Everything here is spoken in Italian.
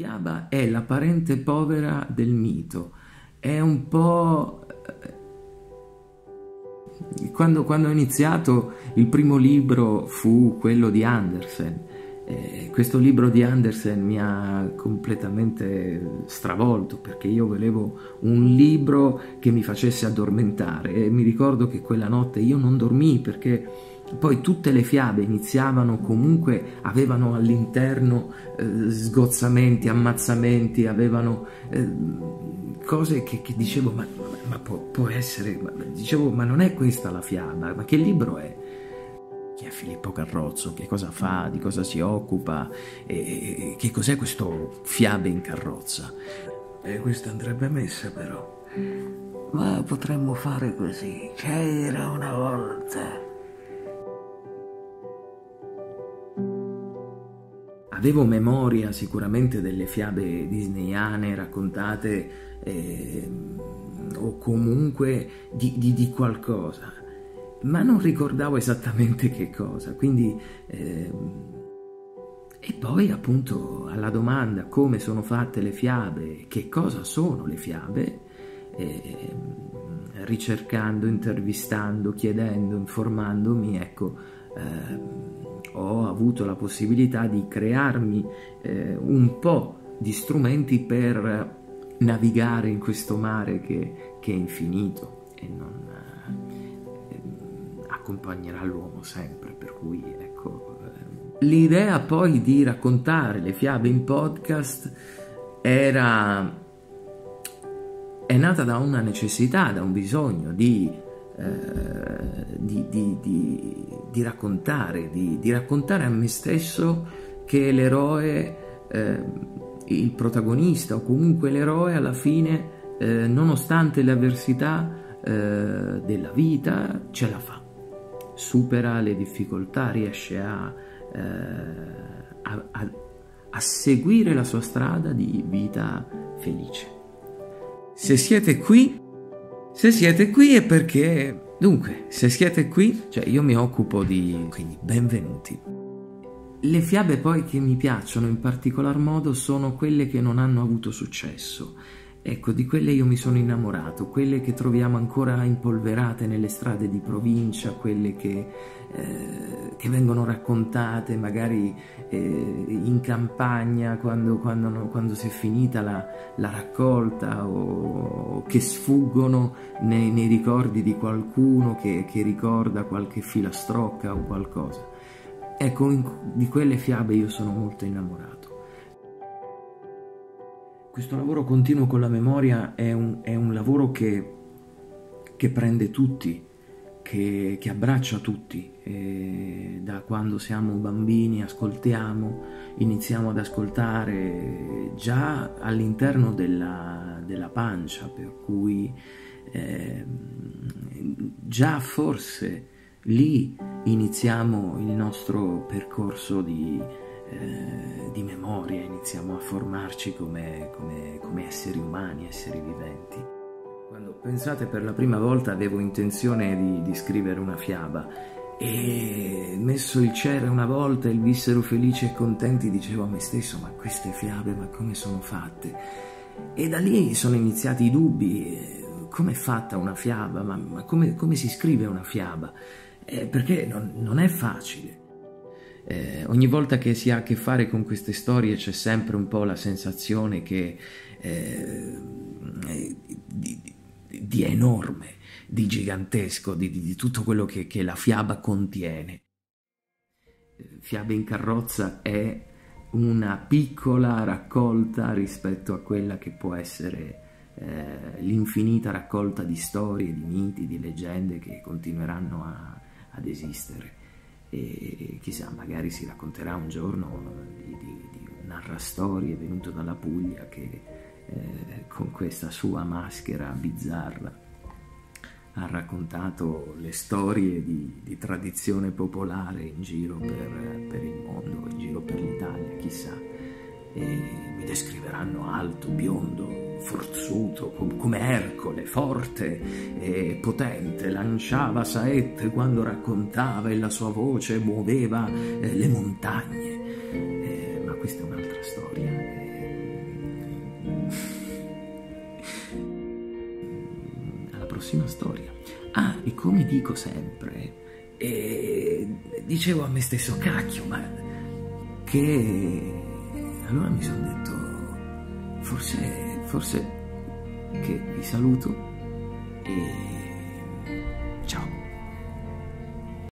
Fiaba è la parente povera del mito, è un po'... Quando ho iniziato il primo libro fu quello di Andersen. Questo libro di Andersen mi ha completamente stravolto, perché io volevo un libro che mi facesse addormentare, e mi ricordo che quella notte io non dormii, perché poi tutte le fiabe iniziavano comunque, avevano all'interno sgozzamenti, ammazzamenti, avevano cose che dicevo ma può essere, ma non è questa la fiaba, ma che libro è? Chi è Filippo Carrozzo, che cosa fa, di cosa si occupa, e che cos'è questo Fiabe in Carrozza? Questa andrebbe messa però, ma potremmo fare così: c'era una volta. Avevo memoria sicuramente delle fiabe disneyane raccontate o comunque di qualcosa, ma non ricordavo esattamente che cosa, quindi... E poi appunto alla domanda come sono fatte le fiabe, che cosa sono le fiabe, ricercando, intervistando, chiedendo, informandomi, ecco, ho avuto la possibilità di crearmi un po' di strumenti per navigare in questo mare che è infinito e non... accompagnerà l'uomo sempre, per cui ecco... L'idea poi di raccontare le fiabe in podcast è nata da una necessità, da un bisogno di raccontare, di raccontare a me stesso che l'eroe, il protagonista o comunque l'eroe alla fine, nonostante le avversità della vita, ce la fa, supera le difficoltà, riesce a seguire la sua strada di vita felice. Se siete qui è perché... Dunque, se siete qui, cioè io mi occupo di... quindi benvenuti. Le fiabe poi che mi piacciono in particolar modo sono quelle che non hanno avuto successo. Ecco, di quelle io mi sono innamorato, quelle che troviamo ancora impolverate nelle strade di provincia, quelle che vengono raccontate magari in campagna quando si è finita la raccolta, o che sfuggono nei ricordi di qualcuno che ricorda qualche filastrocca o qualcosa. Ecco, di quelle fiabe io sono molto innamorato. Questo lavoro continuo con la memoria è un lavoro che prende tutti, che abbraccia tutti. Da quando siamo bambini ascoltiamo, iniziamo ad ascoltare già all'interno della pancia, per cui già forse lì iniziamo il nostro percorso di memoria, iniziamo a formarci come esseri umani, esseri viventi. Quando, pensate, per la prima volta avevo intenzione di scrivere una fiaba, e messo il c'era una volta, il vissero felici e contenti, dicevo a me stesso: ma queste fiabe, ma come sono fatte? E da lì sono iniziati i dubbi: come è fatta una fiaba? Ma come si scrive una fiaba? Perché non è facile. Ogni volta che si ha a che fare con queste storie c'è sempre un po' la sensazione che di enorme, di gigantesco, di tutto quello che la fiaba contiene. Fiabe in Carrozza è una piccola raccolta rispetto a quella che può essere l'infinita raccolta di storie, di miti, di leggende che continueranno ad esistere. E chissà, magari si racconterà un giorno di un narrastorie venuto dalla Puglia che con questa sua maschera bizzarra ha raccontato le storie di tradizione popolare in giro per il mondo, in giro per l'Italia, chissà, e mi descriveranno alto, biondo, forzuto, come Ercole, forte e potente, lanciava saette quando raccontava e la sua voce muoveva le montagne. Ma questa è un'altra storia. prossima storia. Ah, e come dico sempre, dicevo a me stesso, cacchio, ma che... Allora mi sono detto, forse che vi saluto e...